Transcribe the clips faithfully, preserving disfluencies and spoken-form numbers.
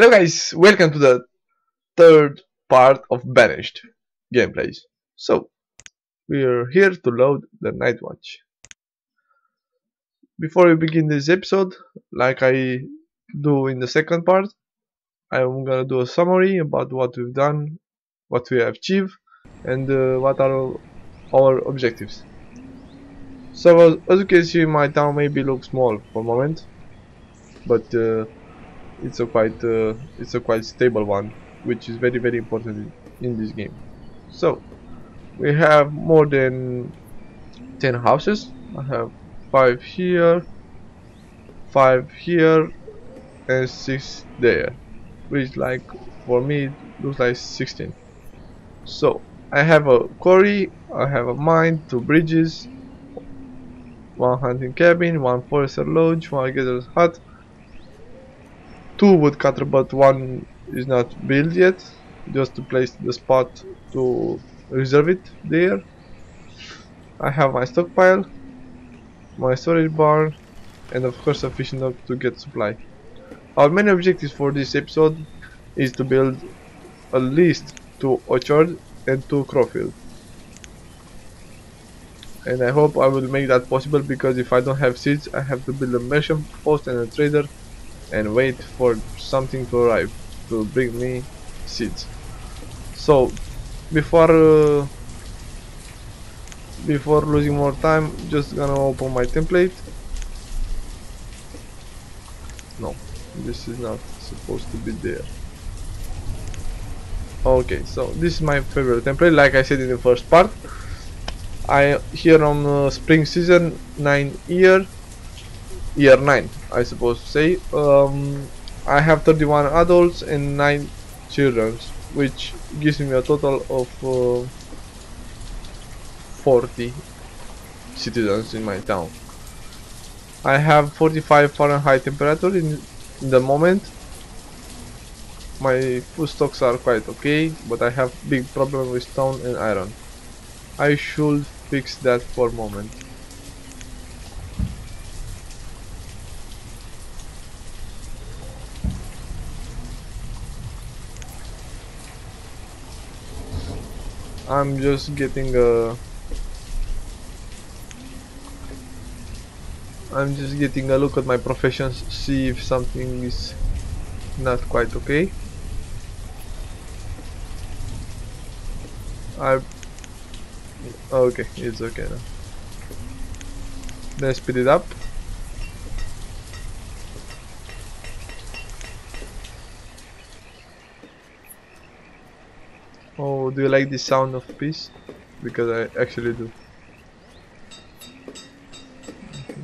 Hello guys, welcome to the third part of Banished gameplays. So, we are here to load the Night Watch. Before we begin this episode, like I do in the second part, I'm gonna do a summary about what we've done, what we have achieved, and uh, what are our objectives. So, as you can see, my town maybe looks small for a moment, but uh, it's a quite uh, it's a quite stable one, which is very very important in this game. So we have more than ten houses. I have five here, five here, and six there, which like for me it looks like sixteen. So I have a quarry, I have a mine, two bridges, one hunting cabin, one forester lodge, one gatherer's hut, two woodcutter, but one is not built yet, just to place the spot to reserve it there. I have my stockpile, my storage barn, and of course a fishing dock to get supply. Our main objectives for this episode is to build at least two orchards and two crowfields, and I hope I will make that possible, because if I don't have seeds I have to build a merchant post and a trader and wait for something to arrive to bring me seeds. So before uh, before losing more time, just gonna open my template. No, this is not supposed to be there. Okay, so this is my favorite template, like I said in the first part. I here on uh, spring season nine year year nine, I suppose to say. um, I have thirty-one adults and nine children, which gives me a total of uh, forty citizens in my town. I have forty-five Fahrenheit temperature in, in the moment. My food stocks are quite okay, but I have big problem with stone and iron. I should fix that for a moment. I'm just getting a I'm just getting a look at my professions, see if something is not quite okay. I okay, it's okay now. Let's speed it up. Oh, do you like the sound of peace? Because I actually do. Okay.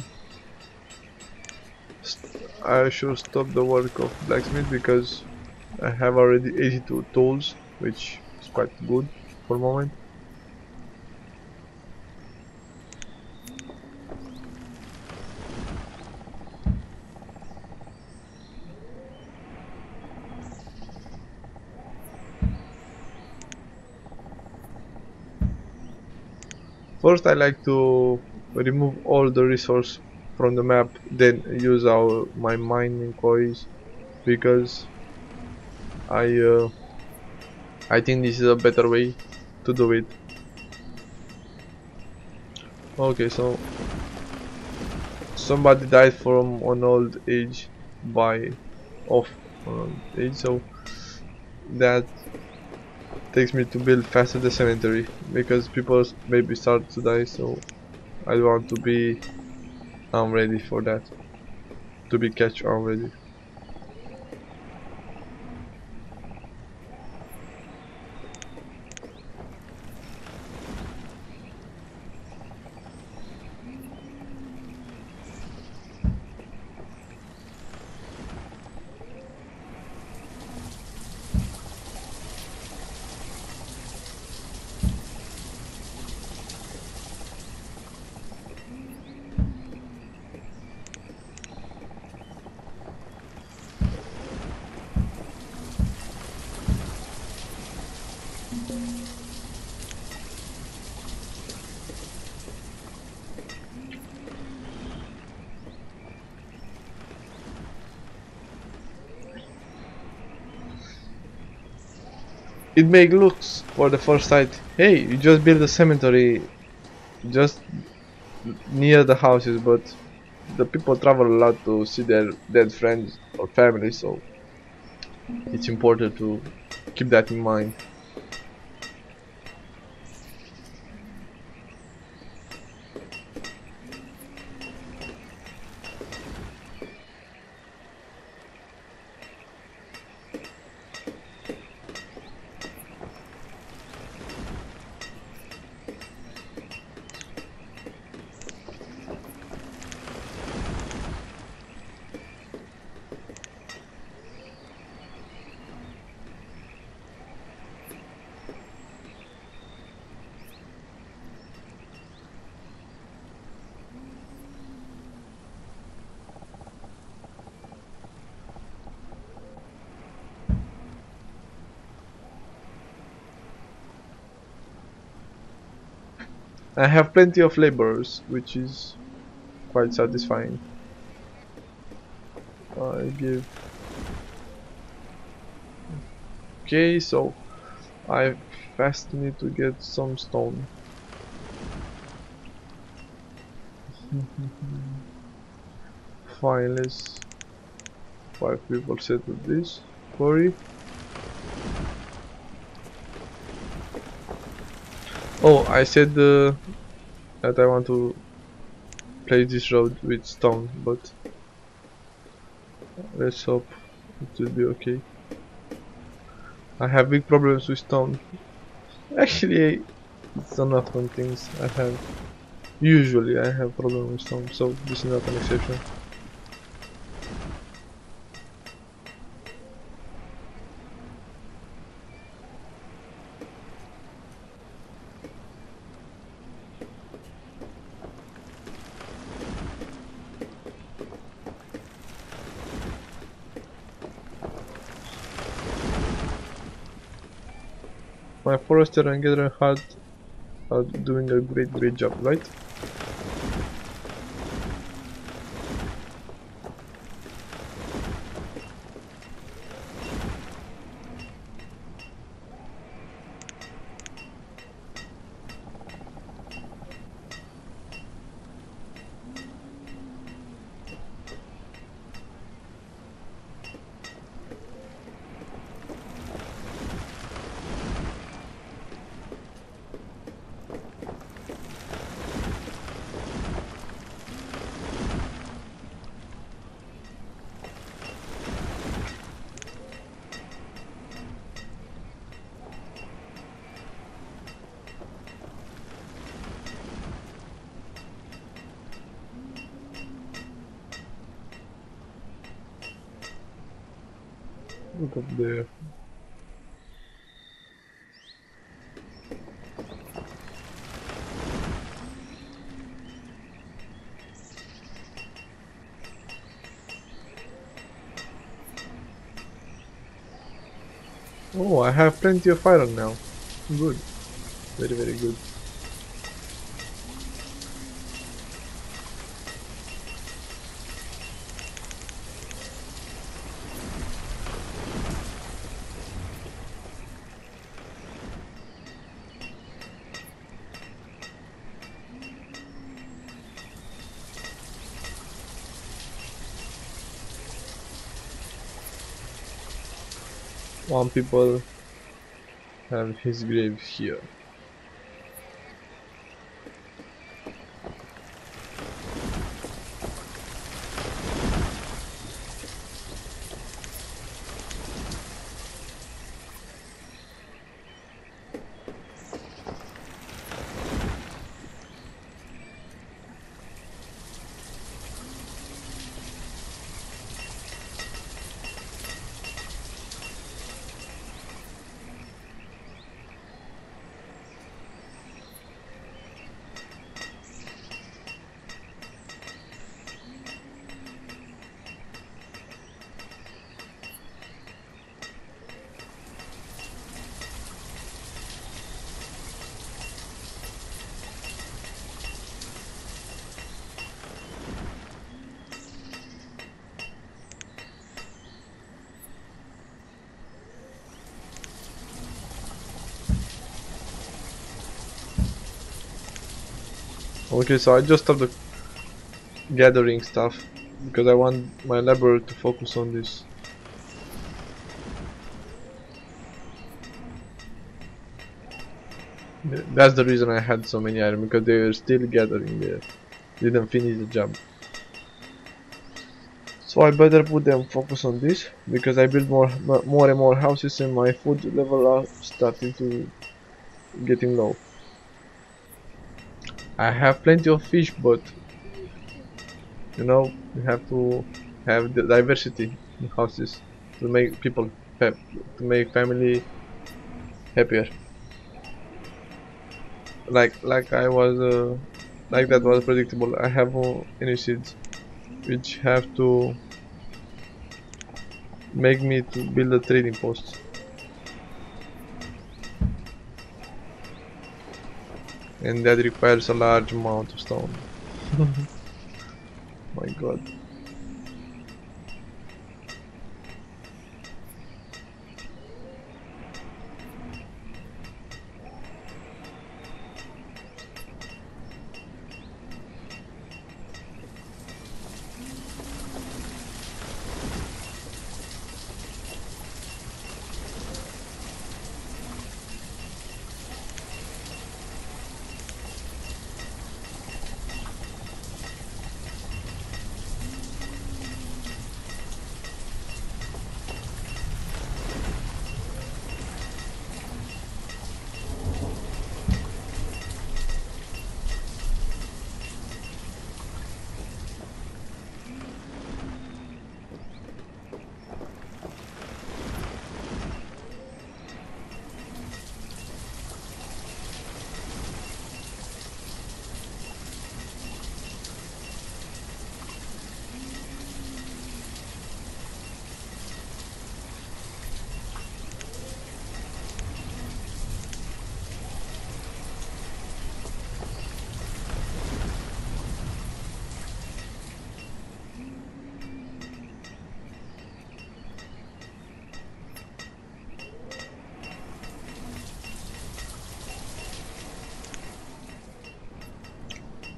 I should stop the work of blacksmith, because I have already eighty-two tools, which is quite good for a moment. First, I like to remove all the resource from the map, then use our my mining quarries, because I uh, I think this is a better way to do it. Okay, so somebody died from an old age by of um, age, so that takes me to build faster the cemetery, because people maybe start to die, so I want to be I'm ready for that, to be catch already. it make looks for the first sight. Hey, you just build a cemetery just near the houses, but the people travel a lot to see their dead friends or family, so it's important to keep that in mind. I have plenty of laborers, which is quite satisfying. I give. Okay, so I fast need to get some stone. Fine, let's five people settle this quarry. Oh, I said uh, that I want to play this road with stone, but let's hope it will be okay. I have big problems with stone. Actually, it's not often things I have. Usually I have problems with stone, so this is not an exception. My forester and gatherer had are doing a great great job, right? Look up there. Oh, I have plenty of iron now. Good. Very, very good. One people have his grave here. Okay, so I just stopped the gathering stuff because I want my laborer to focus on this. That's the reason I had so many items, because they were still gathering there. Didn't finish the job. So I better put them focus on this, because I build more more and more houses and my food level are starting to getting low. I have plenty of fish, but you know, you have to have the diversity in houses to make people happy, to make family happier. Like like I was uh, like that was predictable. I have uh, initiatives which have to make me to build a trading post. And that requires a large amount of stone. My god.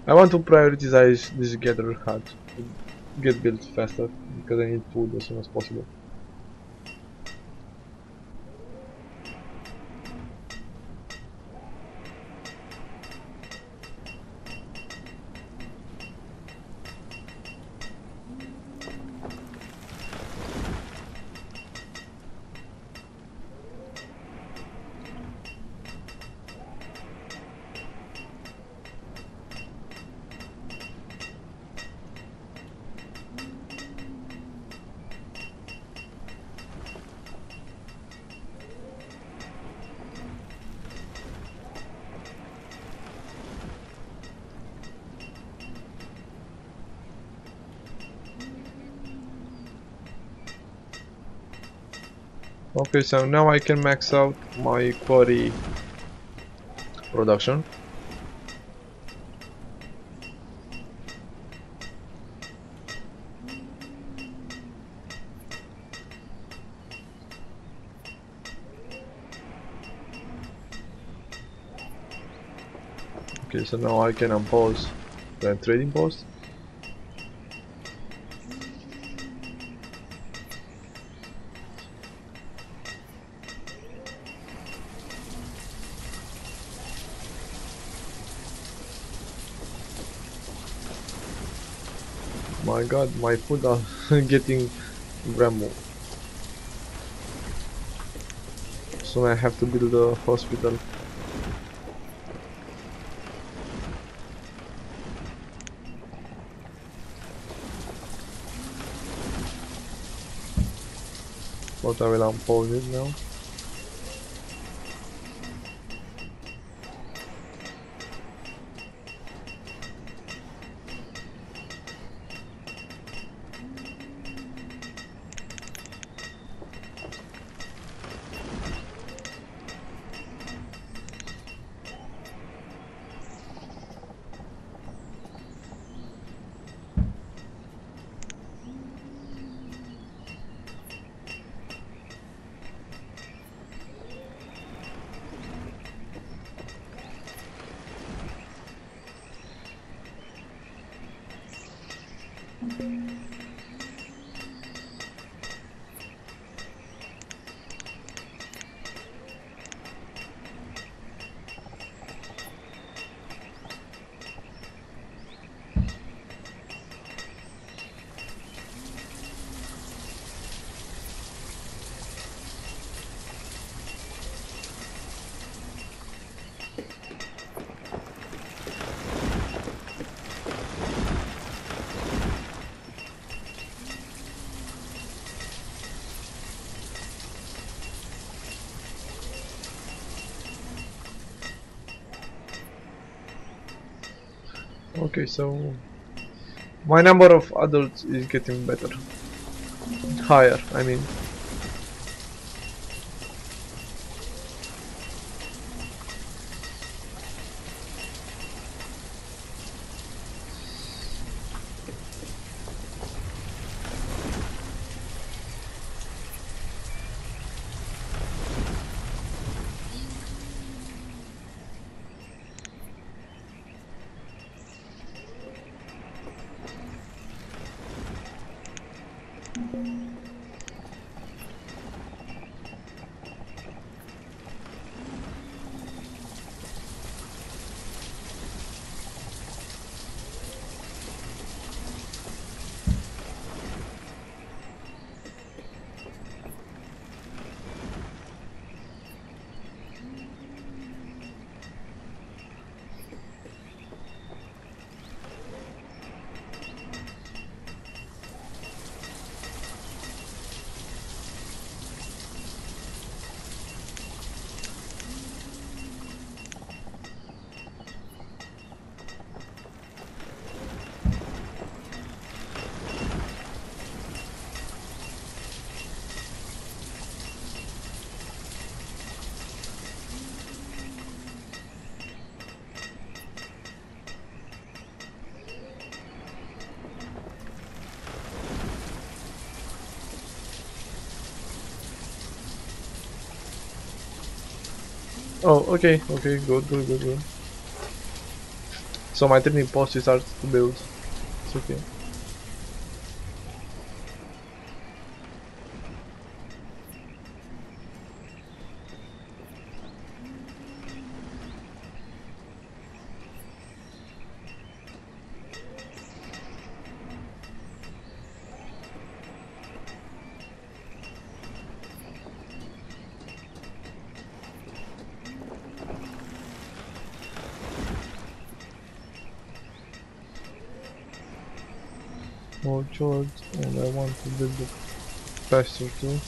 I want to prioritize this gatherer hut to get built faster, because I need food as soon as possible. Okay, so now I can max out my quarry production. Okay, so now I can unpause the trading post. My god, my food are getting bramble. So I have to build a hospital. But I will unfold it now. Okay, so my number of adults is getting better. Higher, I mean. Oh, okay, okay, good, good, good, good. So my turning post is hard to build. It's okay. More George, and I want to build it faster too.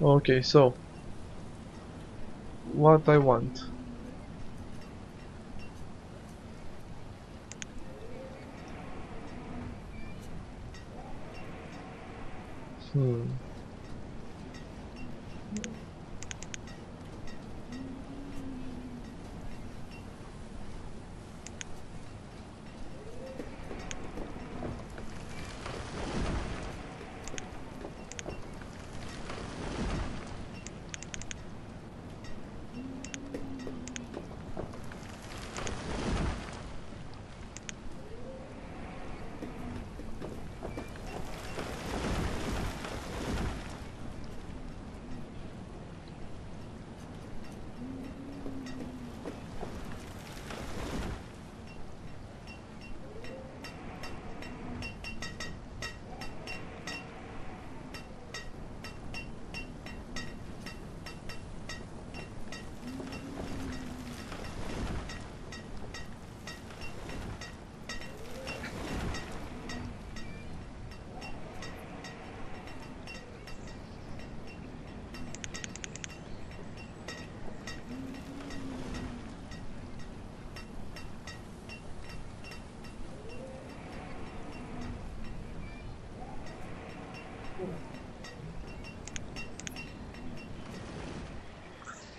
Okay, so what I want. Hmm.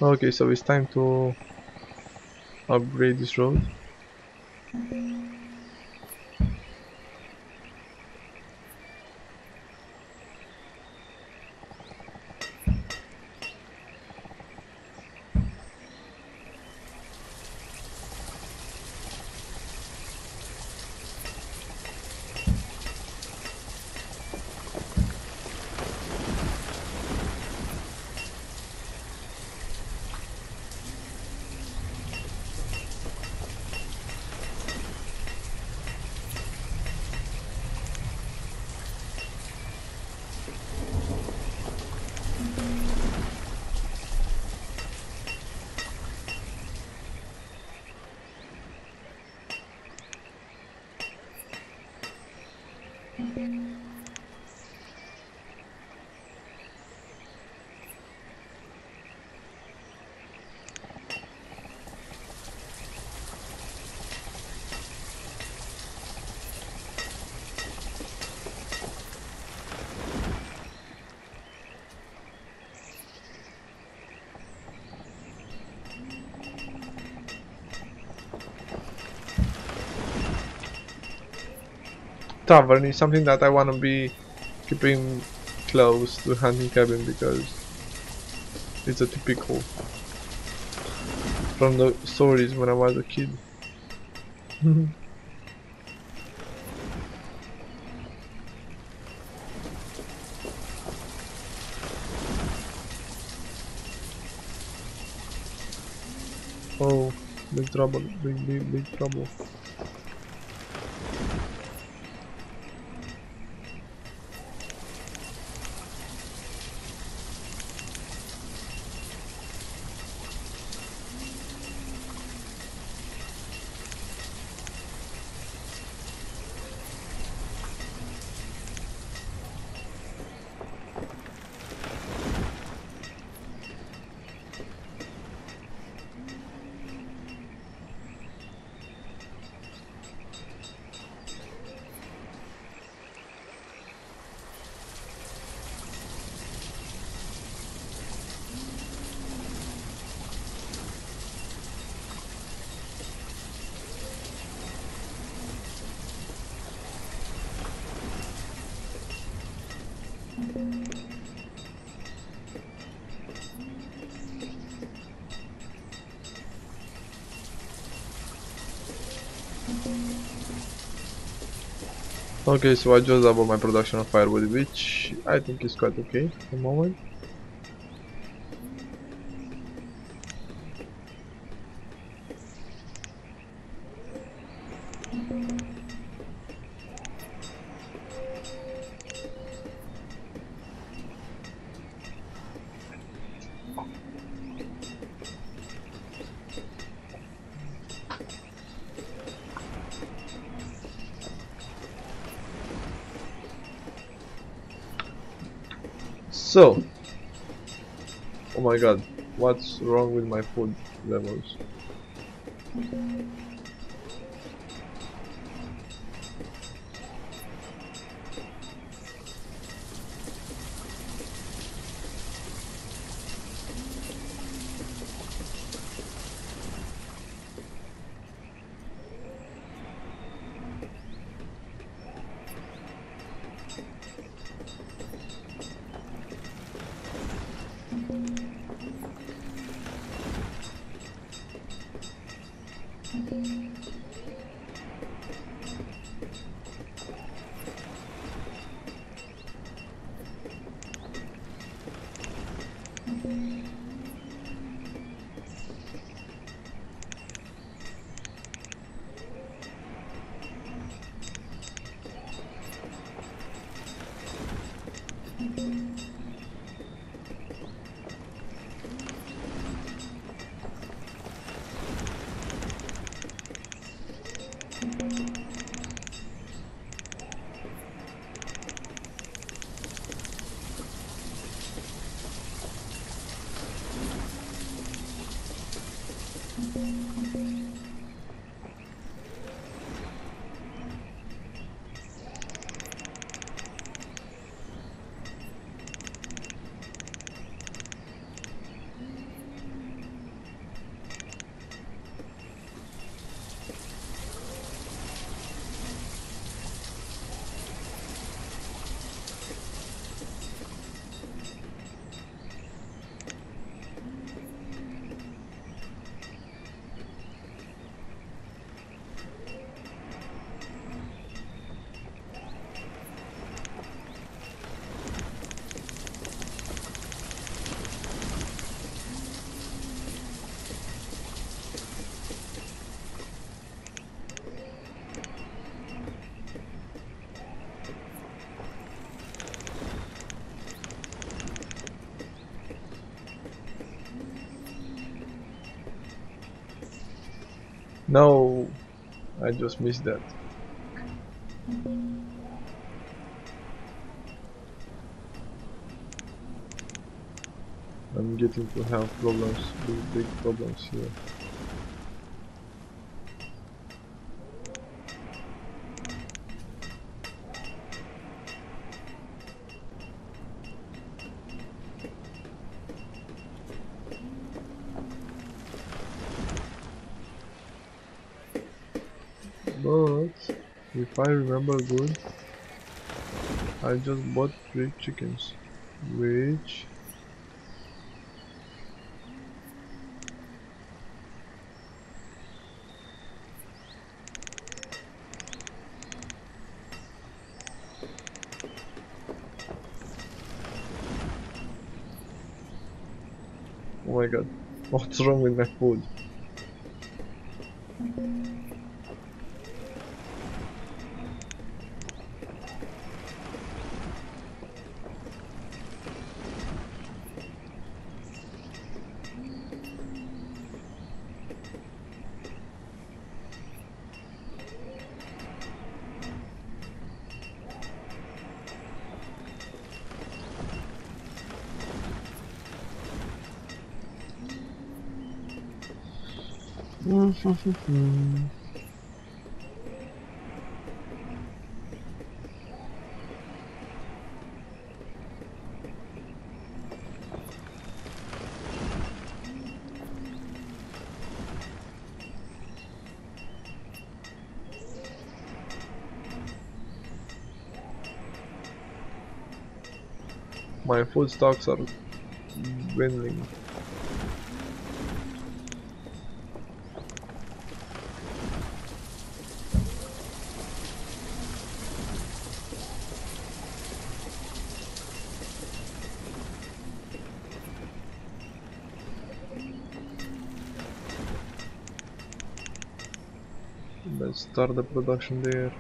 Okay, so it's time to upgrade this road. tavern is something that I want to be keeping close to hunting cabin because it's a typical from the stories when I was a kid. Oh, big trouble, big, big, big trouble. Okay, so I just doubled my production of firewood, which I think is quite okay at the moment. So, oh my god, what's wrong with my food levels? No, I just missed that. I'm getting to have problems, big, big problems here. But if I remember good, I just bought three chickens, which oh my god, what's wrong with my food? My food stocks are dwindling. Let's start the production there.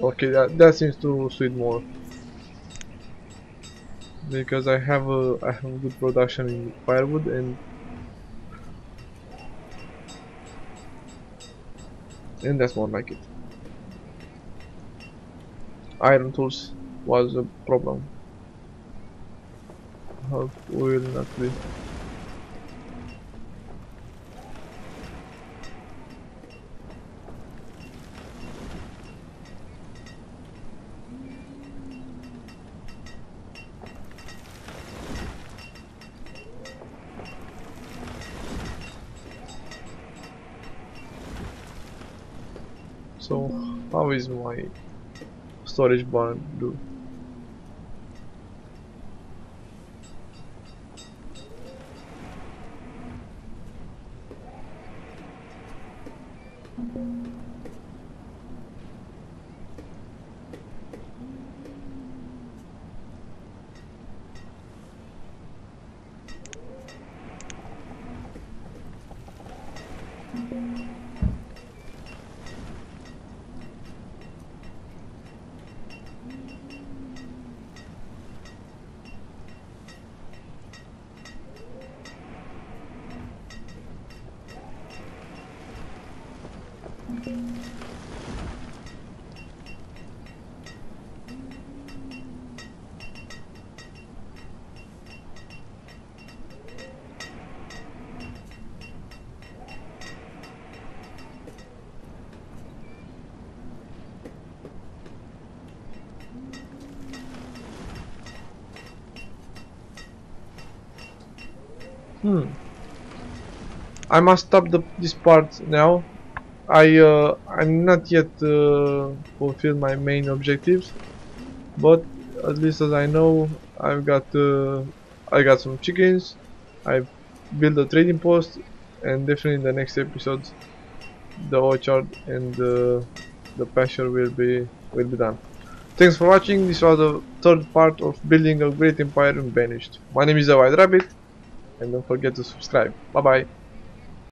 Okay, that, that seems to suit more because I have a I have good production in firewood and and that's more like it. Iron tools was a problem. Hope will not be. So, how is my storage barn do? Hmm. I must stop the, this part now. I uh, I'm not yet uh, fulfilled my main objectives, but at least as I know, I've got uh, I got some chickens. I built a trading post, and definitely in the next episodes, the orchard and uh, the pasture will be will be done. Thanks for watching. This was the third part of building a great empire in Banished. My name is ZaWhiteRabbit, and don't forget to subscribe. Bye bye.